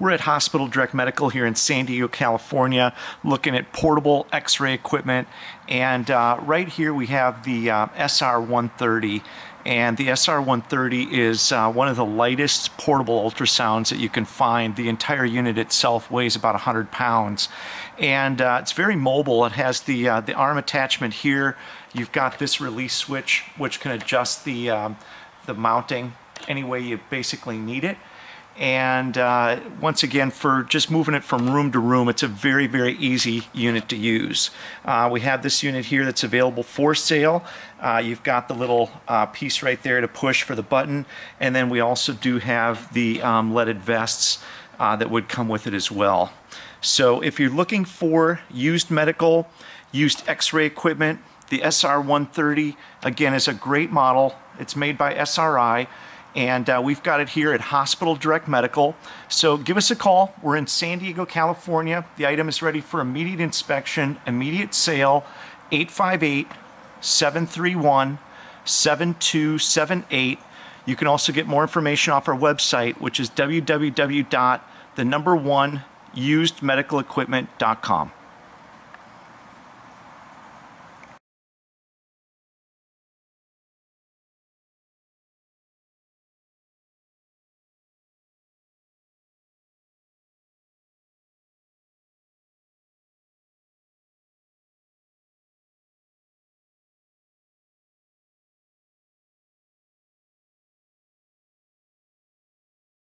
We're at Hospital Direct Medical here in San Diego, California, looking at portable x-ray equipment. And right here we have the SR-130. And the SR-130 is one of the lightest portable ultrasounds that you can find. The entire unit itself weighs about 100 pounds. And it's very mobile. It has the arm attachment here. You've got this release switch, which can adjust the mounting any way you basically need it. And once again, for just moving it from room to room, it's a very, very easy unit to use. We have this unit here that's available for sale. You've got the little piece right there to push for the button. And then we also do have the leaded vests that would come with it as well. So if you're looking for used medical, used x-ray equipment, the SR-130, again, is a great model. It's made by SRI. And we've got it here at Hospital Direct Medical. So give us a call. We're in San Diego, California. The item is ready for immediate inspection, immediate sale. 858-731-7278. You can also get more information off our website, which is www.1usedmedical-equipment.com.